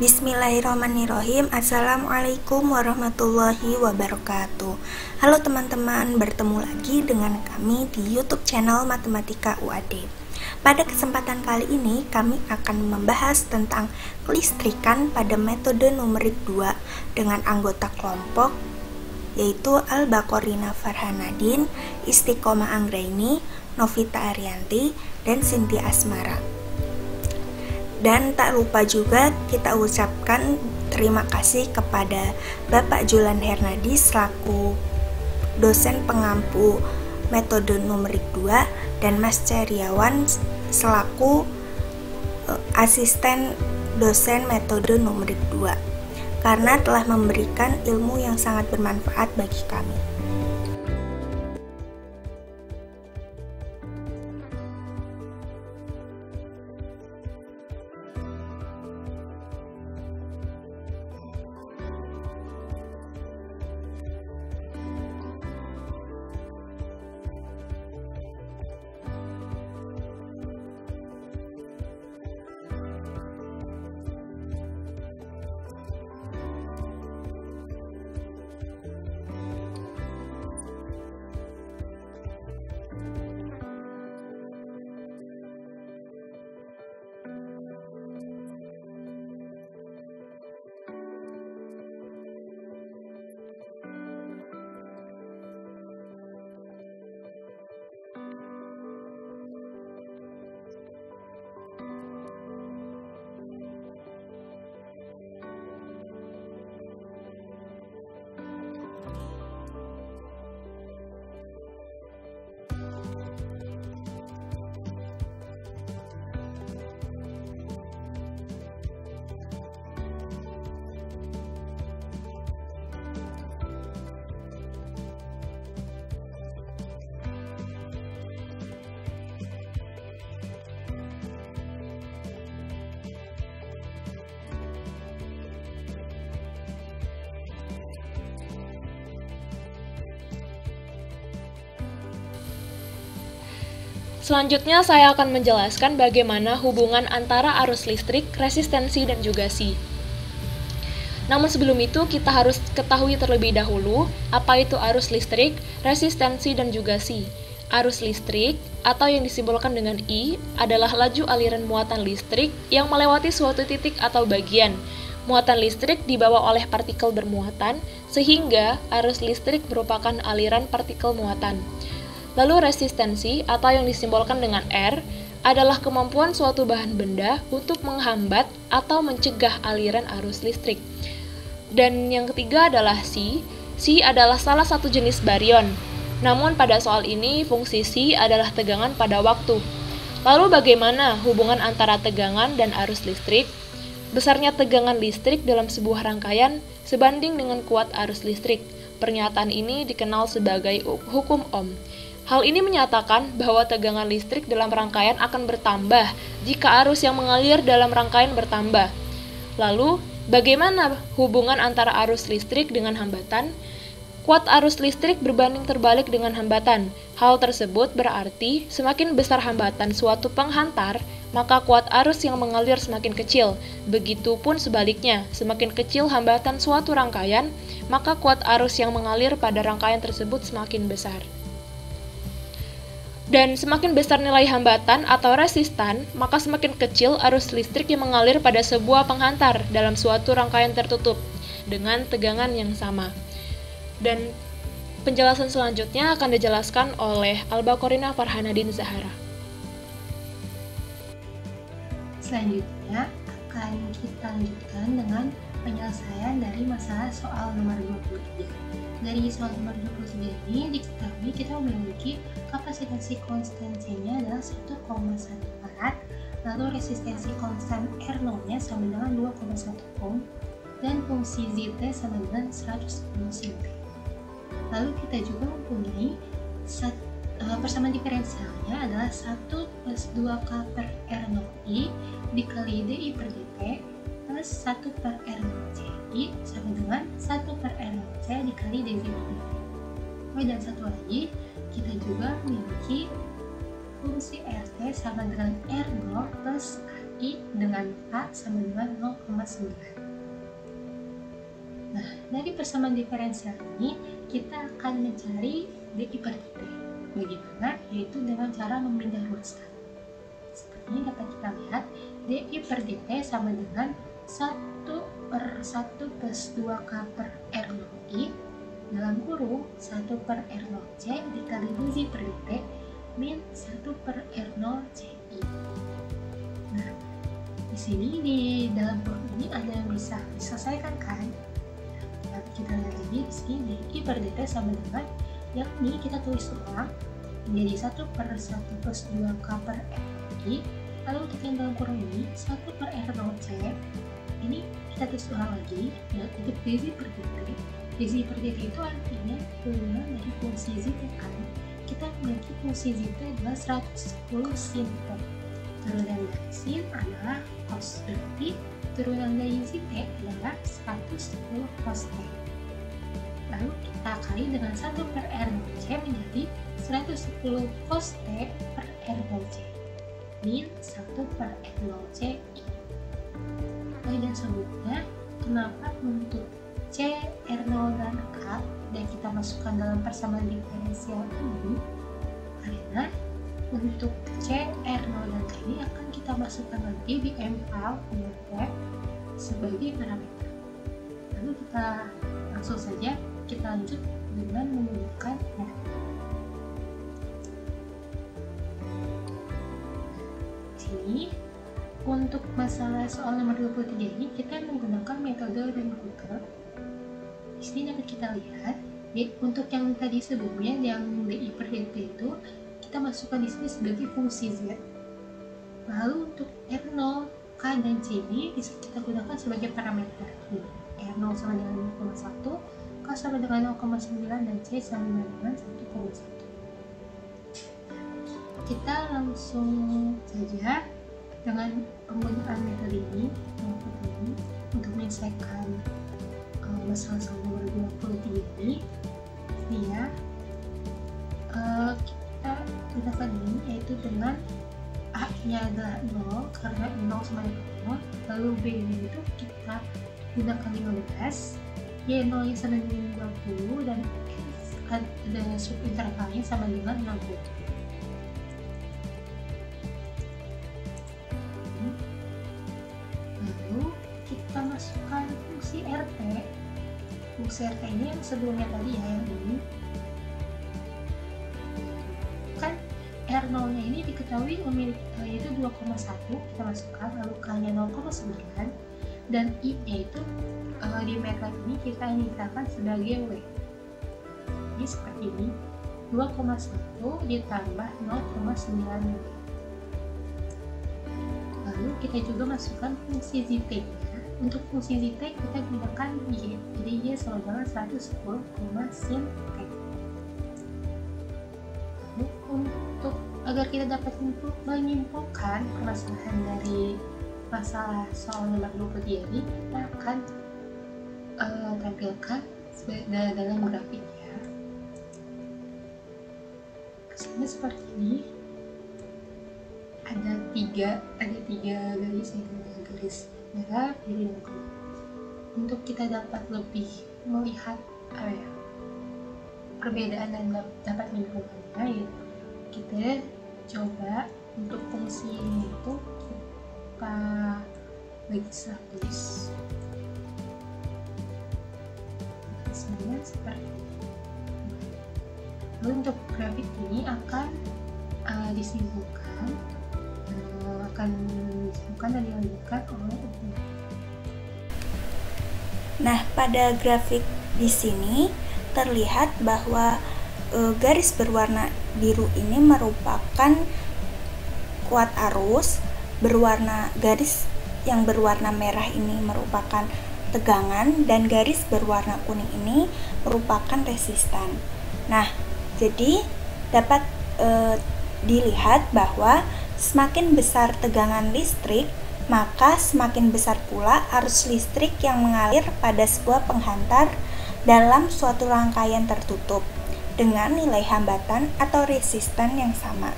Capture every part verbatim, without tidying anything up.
Bismillahirrahmanirrahim. Assalamualaikum warahmatullahi wabarakatuh. Halo teman-teman, bertemu lagi dengan kami di YouTube channel Matematika U A D. Pada kesempatan kali ini kami akan membahas tentang kelistrikan pada metode numerik dua dengan anggota kelompok yaitu Al-Baqorina Farhanadin Istiqomah Anggraini, Novita Arianti, dan Sintia Asmara. Dan tak lupa juga kita ucapkan terima kasih kepada Bapak Julan Hernadi selaku dosen pengampu metode numerik dua dan Mas Ceriawan selaku asisten dosen metode numerik dua karena telah memberikan ilmu yang sangat bermanfaat bagi kami. Selanjutnya, saya akan menjelaskan bagaimana hubungan antara arus listrik, resistensi, dan juga C. Namun sebelum itu, kita harus ketahui terlebih dahulu apa itu arus listrik, resistensi, dan juga C. Arus listrik, atau yang disimbolkan dengan I, adalah laju aliran muatan listrik yang melewati suatu titik atau bagian. Muatan listrik dibawa oleh partikel bermuatan, sehingga arus listrik merupakan aliran partikel muatan. Lalu resistensi, atau yang disimbolkan dengan R, adalah kemampuan suatu bahan benda untuk menghambat atau mencegah aliran arus listrik. Dan yang ketiga adalah C. C adalah salah satu jenis barion. Namun pada soal ini, fungsi C adalah tegangan pada waktu. Lalu bagaimana hubungan antara tegangan dan arus listrik? Besarnya tegangan listrik dalam sebuah rangkaian sebanding dengan kuat arus listrik. Pernyataan ini dikenal sebagai hukum Ohm. Hal ini menyatakan bahwa tegangan listrik dalam rangkaian akan bertambah jika arus yang mengalir dalam rangkaian bertambah. Lalu, bagaimana hubungan antara arus listrik dengan hambatan? Kuat arus listrik berbanding terbalik dengan hambatan. Hal tersebut berarti semakin besar hambatan suatu penghantar, maka kuat arus yang mengalir semakin kecil. Begitupun sebaliknya, semakin kecil hambatan suatu rangkaian, maka kuat arus yang mengalir pada rangkaian tersebut semakin besar. Dan semakin besar nilai hambatan atau resistan, maka semakin kecil arus listrik yang mengalir pada sebuah penghantar dalam suatu rangkaian tertutup dengan tegangan yang sama. Dan penjelasan selanjutnya akan dijelaskan oleh Al-Baqorina Farhanadin Zahara. Selanjutnya akan kita lanjutkan dengan penyelesaian dari masalah soal nomor dua puluh tiga. Dari soal nomor dua puluh tiga ini diketahui kita memiliki kapasitansi konstansinya adalah satu koma satu farad, lalu resistensi konstan R nol-nya sama dengan dua koma satu ohm, dan fungsi Z T sama dengan seratus sepuluh C T. Lalu kita juga mempunyai persamaan diferensialnya adalah satu plus dua K per R nol I dikali D I per D T plus satu per R nol C. Sama dengan satu per R nol C dikali D Z. Oh, dan satu lagi, kita juga memiliki fungsi R T sama dengan R nol plus A I dengan dengan empat sama dengan nol koma sembilan. Nah, dari persamaan diferensial ini kita akan mencari D I per D T. Bagaimana? Yaitu dengan cara memindah rumuskan. Seperti ini dapat kita lihat, D I per D T sama dengan satu per satu plus dua K per R nol I dalam kurung satu per R nol C dikali dz per dt min satu per R nol C I. Nah, di sini di dalam kurung ini ada yang bisa diselesaikan kan? Nah, kita lihat lagi di sini di per dt sama dengan yang ini kita tulis ulang menjadi satu per satu plus dua K per R nol I, lalu untuk yang dalam kurung ini satu per R nol C ini kita tulis ulang lagi ya, untuk dz per dt. Z per dt itu artinya turunan dari fungsi zeta kan. Kita memiliki fungsi zeta adalah seratus sepuluh sin. Turunan dari sin adalah cos, berarti turunan dari zeta adalah seratus sepuluh cos t. Lalu kita kali dengan satu per R nol C menjadi seratus sepuluh cos t per R nol C min satu per R nol C i. Lalu yang selanjutnya, kenapa untuk C, R nol, dan K dan kita masukkan dalam persamaan diferensial ini? Karena untuk C, R nol, dan K ini akan kita masukkan nanti di M P A L sebagai parameter. Lalu kita langsung saja kita lanjut dengan menggunakan R. Sini untuk masalah soal nomor dua puluh tiga ini kita menggunakan metode Numerik. Di sini dapat kita lihat, untuk yang tadi sebelumnya, yang D I per D T itu, kita masukkan di sini sebagai fungsi Z. Lalu untuk R nol, K, dan C ini bisa kita gunakan sebagai parameter. R nol sama dengan nol koma satu, K sama dengan nol koma sembilan, dan C sama dengan satu koma satu. Kita langsung saja dengan penggunaan metode ini, metode ini untuk menyelesaikan masalah soal nomor dua puluh tiga ini ya, uh, kita gunakan ini yaitu dengan A nya adalah nol karena nol sama dengan nol, lalu B nya itu kita gunakan lima belas, Y nol nya sama dengan dua puluh, dan X adalah sub intervalnya sama dengan enam puluh. Lalu kita masukkan fungsi R T. Fungsi R T ini yang sebelumnya tadi ya, yang ini kan R nol nya ini diketahui memiliki yaitu dua koma satu, kita masukkan, lalu K nya nol koma sembilan, dan I nya itu uh, di matlab ini kita nyatakan sebagai W. Jadi seperti ini, dua koma satu ditambah nol koma sembilan. Lalu kita juga masukkan fungsi zeta. Untuk fungsi zeta kita gunakan y, jadi y sama dengan seratus sepuluh, sin t. Lalu untuk agar kita dapat menyimpulkan permasalahan dari masalah soal nomor dua puluh tiga ini, kita akan uh, tampilkan dalam grafik ya. Kesannya seperti ini. Ada tiga, ada tiga garis ya, garis merah, biru, dan kuning. Untuk kita dapat lebih melihat apa ya, perbedaan dan dapat menyimpulkannya, ya kita coba untuk fungsi ini itu kita bagi seratus. Sebenarnya seperti ini. Lalu untuk grafik ini akan uh, disimpulkan. akan disimpulkan dan dilanjutkan oleh umum. Nah, pada grafik di sini terlihat bahwa e, garis berwarna biru ini merupakan kuat arus, berwarna garis yang berwarna merah ini merupakan tegangan, dan garis berwarna kuning ini merupakan resistan. Nah, jadi dapat e, dilihat bahwa semakin besar tegangan listrik, maka semakin besar pula arus listrik yang mengalir pada sebuah penghantar dalam suatu rangkaian tertutup dengan nilai hambatan atau resistan yang sama.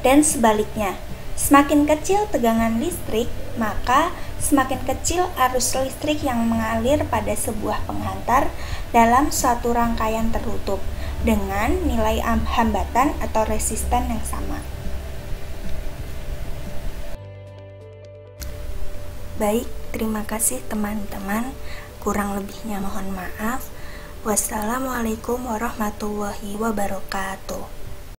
Dan sebaliknya, Semakin kecil tegangan listrik, maka semakin kecil arus listrik yang mengalir pada sebuah penghantar dalam suatu rangkaian tertutup dengan nilai hambatan atau resisten yang sama. Baik, terima kasih teman-teman. Kurang lebihnya mohon maaf. Wassalamualaikum warahmatullahi wabarakatuh.